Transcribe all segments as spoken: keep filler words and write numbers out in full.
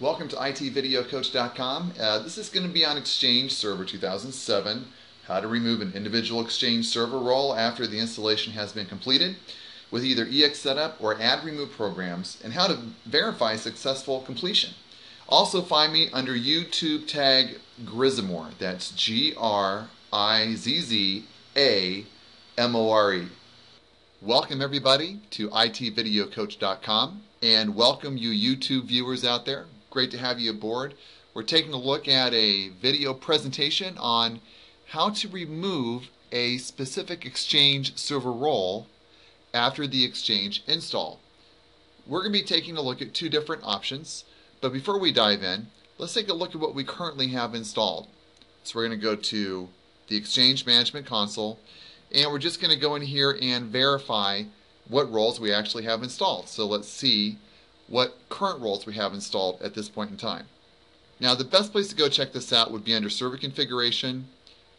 Welcome to it video coach dot com. Uh, this is going to be on Exchange Server two thousand seven, how to remove an individual Exchange Server role after the installation has been completed with either E X setup or add remove programs, and how to verify successful completion. Also find me under YouTube tag Grizzamore. That's G R I Z Z A M O R E. Welcome everybody to it video coach dot com, and welcome you YouTube viewers out there. Great to have you aboard. We're taking a look at a video presentation on how to remove a specific Exchange Server role after the Exchange install. We're going to be taking a look at two different options, but before we dive in, let's take a look at what we currently have installed. So we're going to go to the Exchange Management Console, and we're just going to go in here and verify what roles we actually have installed. So let's see what current roles we have installed at this point in time. Now the best place to go check this out would be under Server Configuration,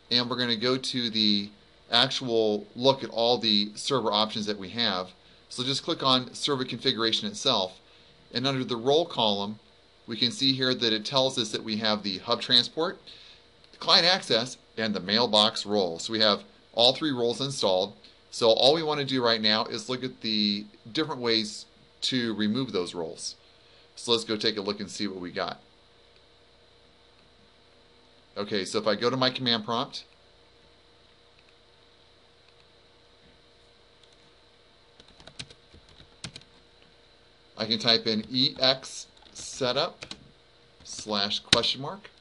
and we're going to go to the actual look at all the server options that we have. So just click on Server Configuration itself, and under the role column we can see here that it tells us that we have the Hub Transport, the Client Access, and the Mailbox role. So we have all three roles installed. So all we want to do right now is look at the different ways to remove those roles. So let's go take a look and see what we got. Okay, so if I go to my command prompt, I can type in E X setup slash question mark,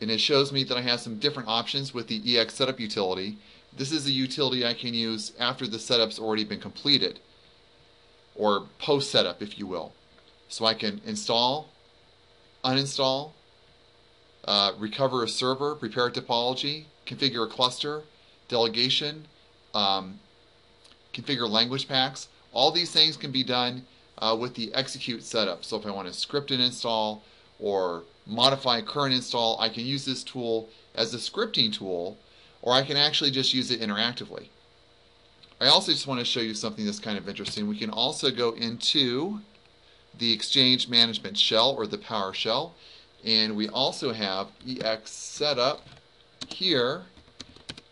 and it shows me that I have some different options with the E X setup utility. This is a utility I can use after the setup's already been completed, or post setup, if you will. So I can install, uninstall, uh, recover a server, prepare a topology, configure a cluster, delegation, um, configure language packs. All these things can be done uh, with the execute setup. So if I want to script an install or modify a current install, I can use this tool as a scripting tool, or I can actually just use it interactively. I also just want to show you something that's kind of interesting. We can also go into the Exchange Management Shell, or the PowerShell, and we also have E X setup here,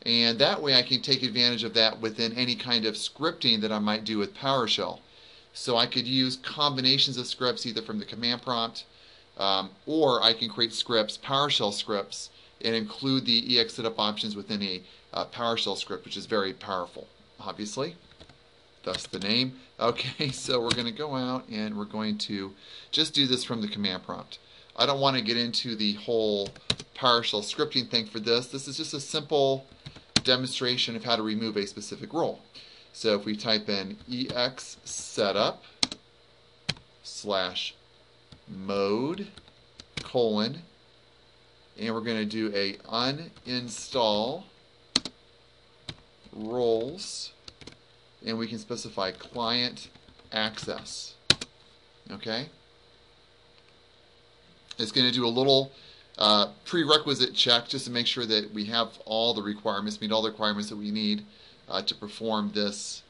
and that way I can take advantage of that within any kind of scripting that I might do with PowerShell. So I could use combinations of scripts either from the command prompt, um, or I can create scripts, PowerShell scripts, and include the E X setup options within a uh, PowerShell script, which is very powerful. Obviously, that's the name. Okay, so we're going to go out and we're going to just do this from the command prompt. I don't want to get into the whole PowerShell scripting thing for this. This is just a simple demonstration of how to remove a specific role. So if we type in E X setup slash mode colon, and we're going to do a uninstall roles, and we can specify client access. Okay, it's going to do a little uh, prerequisite check just to make sure that we have all the requirements, meet all the requirements that we need uh, to perform this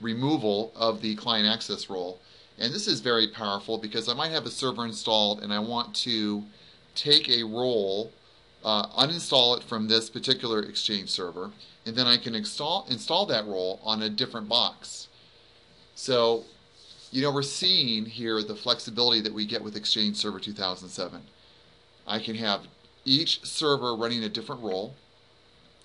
removal of the client access role. And this is very powerful because I might have a server installed and I want to take a role, uh, uninstall it from this particular Exchange server, and then I can install, install that role on a different box. So, you know, we're seeing here the flexibility that we get with Exchange Server two thousand seven. I can have each server running a different role,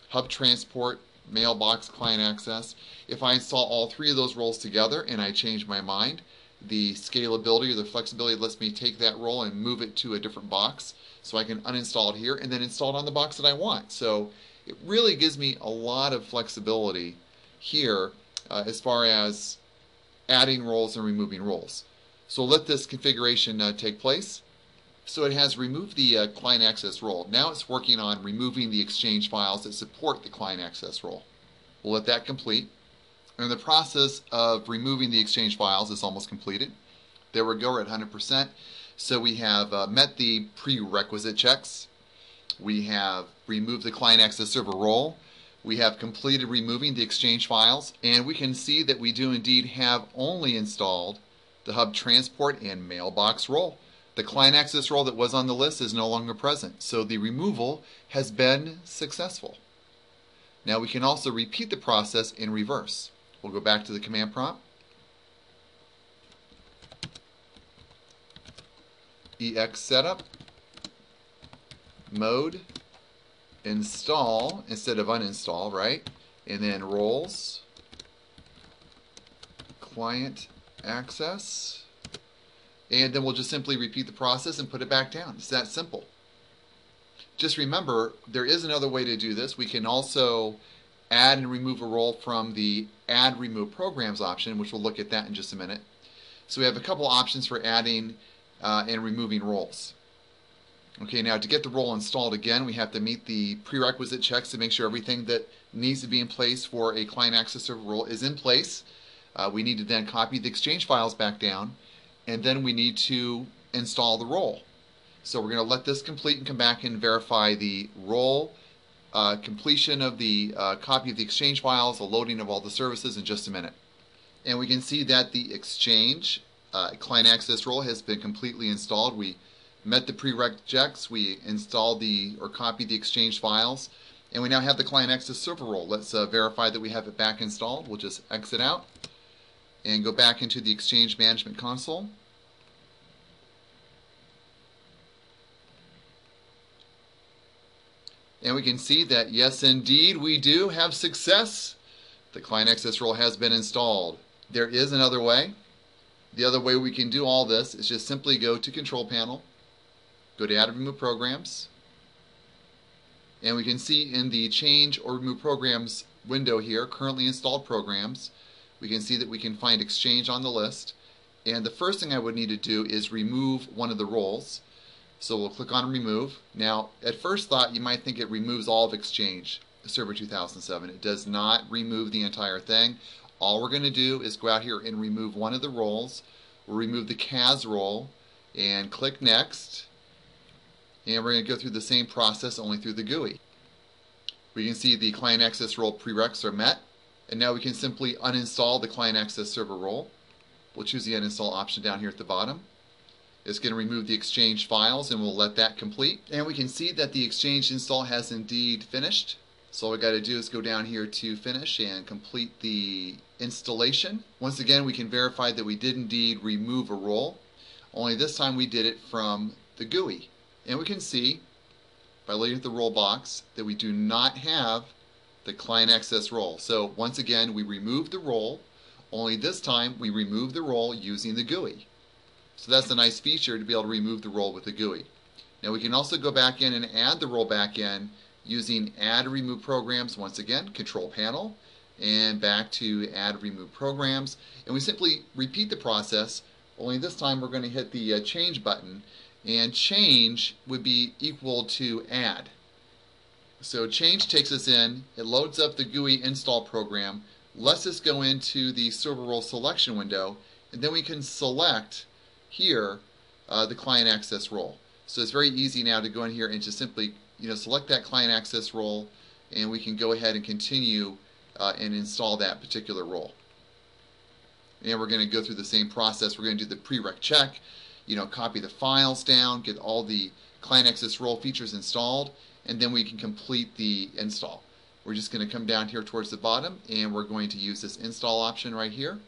hub transport, mailbox, client access. If I install all three of those roles together and I change my mind, the scalability or the flexibility lets me take that role and move it to a different box, so I can uninstall it here and then install it on the box that I want. So it really gives me a lot of flexibility here uh, as far as adding roles and removing roles. So let this configuration uh, take place. So it has removed the uh, client access role. Now it's working on removing the Exchange files that support the client access role. We'll let that complete. And the process of removing the Exchange files is almost completed. There we go, we're at one hundred percent. So we have uh, met the prerequisite checks. We have removed the client access server role. We have completed removing the Exchange files. And we can see that we do indeed have only installed the hub transport and mailbox role. The client access role that was on the list is no longer present, so the removal has been successful. Now we can also repeat the process in reverse. We'll go back to the command prompt, ex setup, mode, install instead of uninstall, right? And then roles, client access, and then we'll just simply repeat the process and put it back down. It's that simple. Just remember, there is another way to do this. We can also add and remove a role from the add remove programs option, which we'll look at that in just a minute. So we have a couple options for adding uh, and removing roles. Okay, now to get the role installed again, we have to meet the prerequisite checks to make sure everything that needs to be in place for a client access server role is in place. Uh, we need to then copy the Exchange files back down, and then we need to install the role. So we're going to let this complete and come back and verify the role, uh, completion of the uh, copy of the Exchange files, the loading of all the services in just a minute. And we can see that the Exchange uh, client access role has been completely installed. We met the prerequisites, we installed the or copied the Exchange files, and we now have the client access server role. Let's uh, verify that we have it back installed. We'll just exit out and go back into the Exchange Management Console. And we can see that, yes, indeed, we do have success. The client access role has been installed. There is another way. The other way we can do all this is just simply go to Control Panel, go to Add and Remove Programs, and we can see in the Change or Remove Programs window here, Currently Installed Programs, we can see that we can find Exchange on the list. And the first thing I would need to do is remove one of the roles. So we'll click on Remove. Now, at first thought, you might think it removes all of Exchange Server two thousand seven. It does not remove the entire thing. All we're going to do is go out here and remove one of the roles. We'll remove the C A S role and click Next. And we're going to go through the same process, only through the G U I. We can see the client access role prereqs are met. And now we can simply uninstall the client access server role. We'll choose the uninstall option down here at the bottom. It's going to remove the Exchange files, and we'll let that complete. And we can see that the Exchange install has indeed finished. So all we got to do is go down here to Finish and complete the installation. Once again, we can verify that we did indeed remove a role, only this time we did it from the G U I. And we can see, by looking at the role box, that we do not have the client access role. So once again, we removed the role, only this time we removed the role using the G U I. So that's a nice feature, to be able to remove the role with the G U I. Now we can also go back in and add the role back in using Add Remove Programs. Once again, Control Panel, and back to Add Remove Programs. And we simply repeat the process, only this time we're going to hit the uh, Change button. And change would be equal to add. So change takes us in, it loads up the G U I install program, lets us go into the server role selection window, and then we can select here uh, the client access role. So it's very easy now to go in here and just simply, you know, select that client access role, and we can go ahead and continue uh, and install that particular role. And we're going to go through the same process. We're going to do the prereq check, you know, copy the files down, get all the client access role features installed, and then we can complete the install. We're just going to come down here towards the bottom, and we're going to use this install option right here,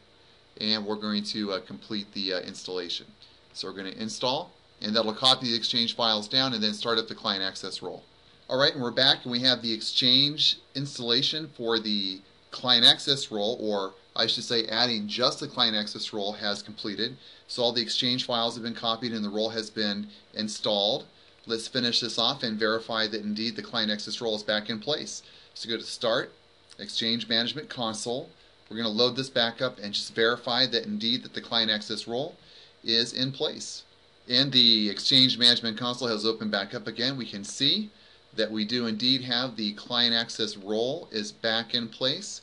and we're going to uh, complete the uh, installation. So we're going to install, and that'll copy the Exchange files down and then start up the client access role. All right, and we're back, and we have the Exchange installation for the client access role, or I should say adding just the client access role, has completed. So all the Exchange files have been copied and the role has been installed. Let's finish this off and verify that indeed the client access role is back in place. So go to Start, Exchange Management Console. We're going to load this back up and just verify that indeed that the client access role is in place. And the Exchange Management Console has opened back up again. We can see that we do indeed have the client access role is back in place.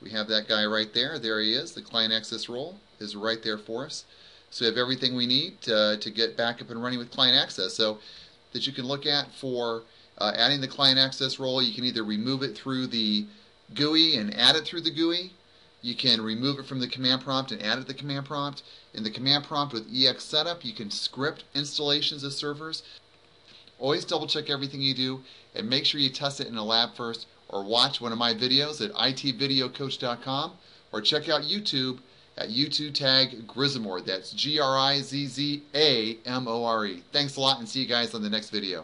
We have that guy right there. There he is. The client access role is right there for us. So we have everything we need to, uh, to get back up and running with client access. So that you can look at for uh, adding the client access role. You can either remove it through the G U I and add it through the G U I. You can remove it from the command prompt and add it to the command prompt. In the command prompt with E X setup, you can script installations of servers. Always double check everything you do and make sure you test it in a lab first, or watch one of my videos at it video coach dot com, or check out YouTube at YouTube tag Grizzamore. That's G R I Z Z A M O R E. Thanks a lot and see you guys on the next video.